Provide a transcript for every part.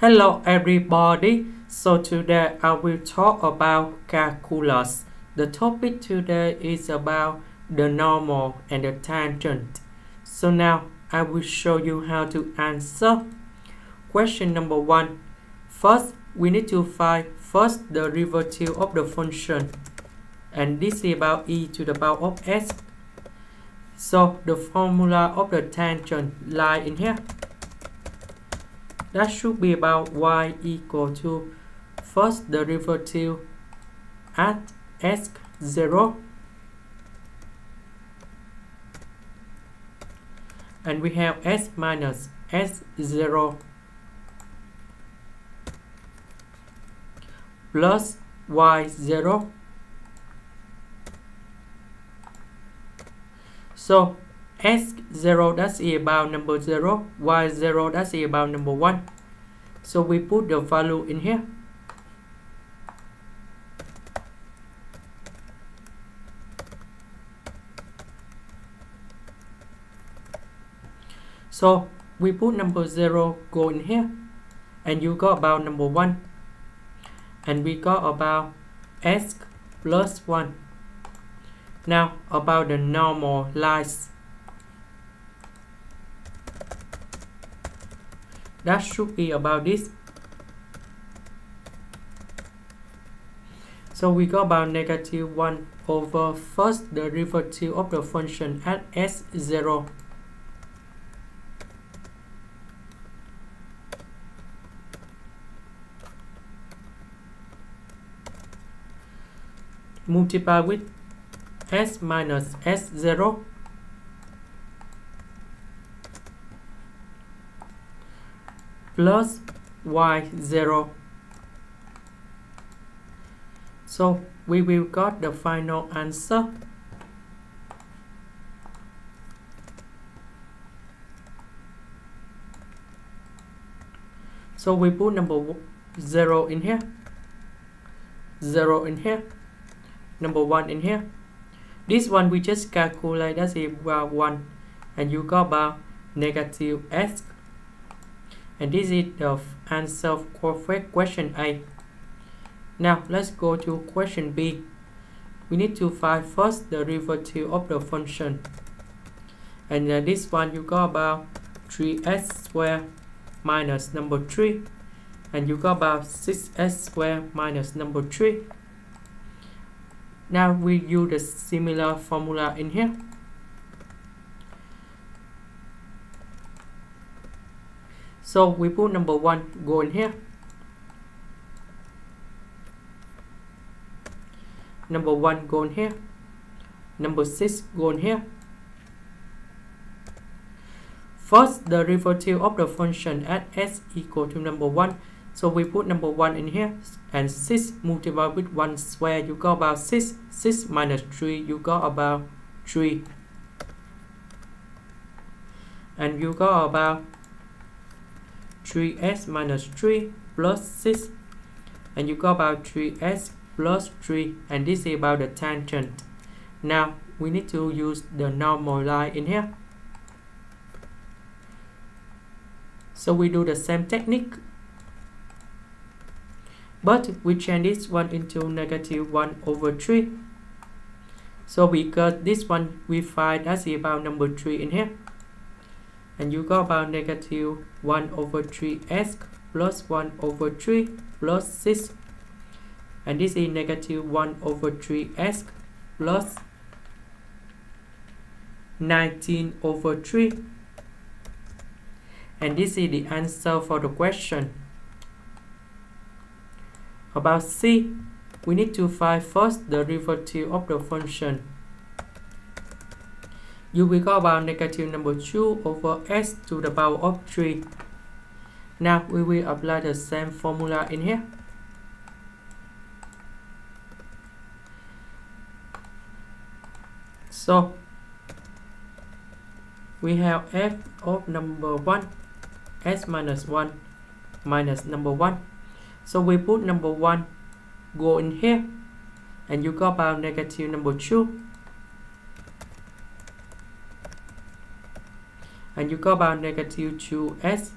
Hello everybody, so today I will talk about calculus. The topic today is about the normal and the tangent. So now I will show you how to answer. Question number 1. First, we need to find first the derivative of the function. And this is about e to the power of s. So the formula of the tangent lies in here. That should be about y equal to first derivative at s0. And we have s minus s0 plus y0. So S0 that's about number 0, Y0 that's about number 1. So we put the value in here. So we put number 0 go in here. And you got about number 1. And we got about S plus 1. Now about the normal lines. That should be about this. So we got about negative 1 over first derivative of the function at s0. Multiply with s minus s0. Plus y0. So we will got the final answer. So we put number 0 in here, 0 in here, number 1 in here. This one we just calculate that's about 1, and you got about negative s. And this is the answer for question A. Now let's go to question B. We need to find first the derivative of the function. And this one you got about 3s squared minus number 3. And you got about 6s squared minus number 3. Now we use the similar formula in here. So we put number 1 go in here. Number 1 go in here. Number 6 go in here. First derivative of the function at s equal to number 1. So we put number 1 in here. And 6 multiplied with 1 square you got about 6. 6 minus 3 you got about 3. And you got about 3s minus 3 plus 6, and you got about 3s plus 3, and this is about the tangent. Now we need to use the normal line in here. So we do the same technique, but we change this one into negative 1 over 3. So because this one we find that's about number 3 in here. And you got about negative 1 over 3s plus 1 over 3 plus 6. And this is negative 1 over 3s plus 19 over 3. And this is the answer for the question. About C, we need to find first the derivative of the function. You will go about negative number 2 over s to the power of 3. Now we will apply the same formula in here. So we have f of number 1, s minus 1 minus number 1. So we put number 1 go in here, and you go about negative number 2. And you got about negative 2s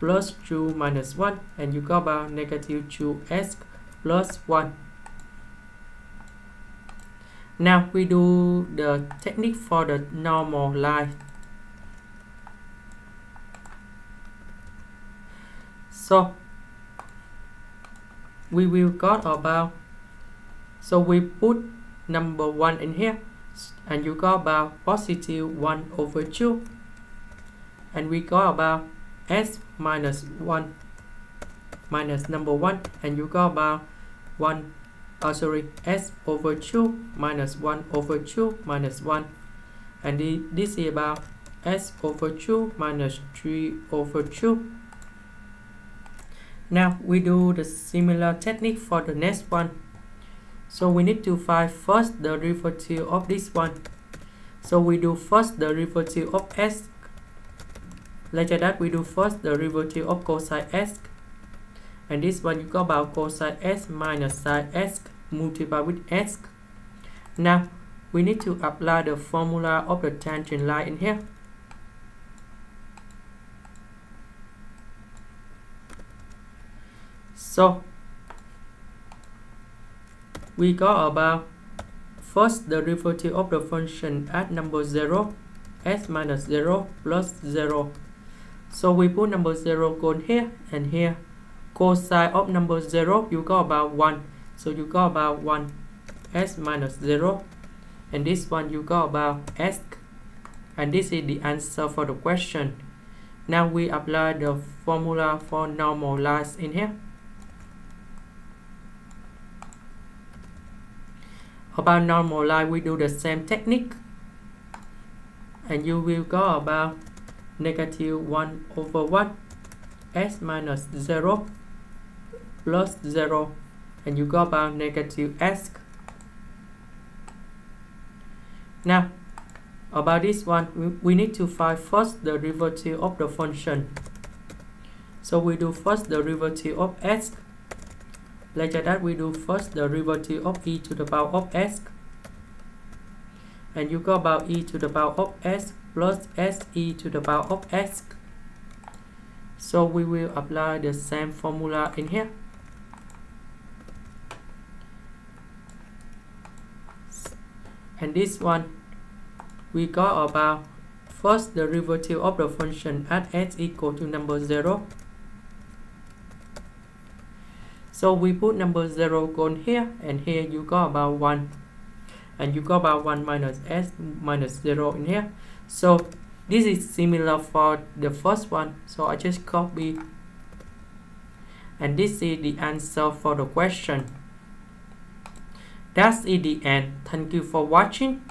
plus 2 minus 1, and you got about negative 2x plus 1. Now we do the technique for the normal line. So we will got about, so we put number 1 in here, and you got about positive 1 over 2, and we got about s minus 1 minus number 1, and you got about 1, s over 2 minus 1 over 2 minus 1, and this is about s over 2 minus 3 over 2. Now we do the similar technique for the next one. So we need to find first the derivative of this one. So we do first the derivative of s. Later that we do first the derivative of cosine s. And this one you got about cosine s minus sine s multiplied with s. Now we need to apply the formula of the tangent line in here. So we got about first the derivative of the function at number 0, s minus 0 plus 0. So we put number 0 going here and here. Cosine of number 0 you got about 1. So you got about 1, s minus 0. And this one you got about s. And this is the answer for the question. Now we apply the formula for normal lines in here. About normal line we do the same technique, and you will go about negative 1 over 1 s minus 0 plus 0, and you go about negative s. Now about this one we need to find first the derivative of the function. So we do first the derivative of s. Later that we do first the derivative of e to the power of s, and you got about e to the power of s plus s e to the power of s. So we will apply the same formula in here. And this one we got about first the derivative of the function at s equal to number 0. So we put number 0 going here, and here you got about 1. And you got about 1 minus s minus 0 in here. So this is similar for the first one. So I just copy. And this is the answer for the question. That's the end. Thank you for watching.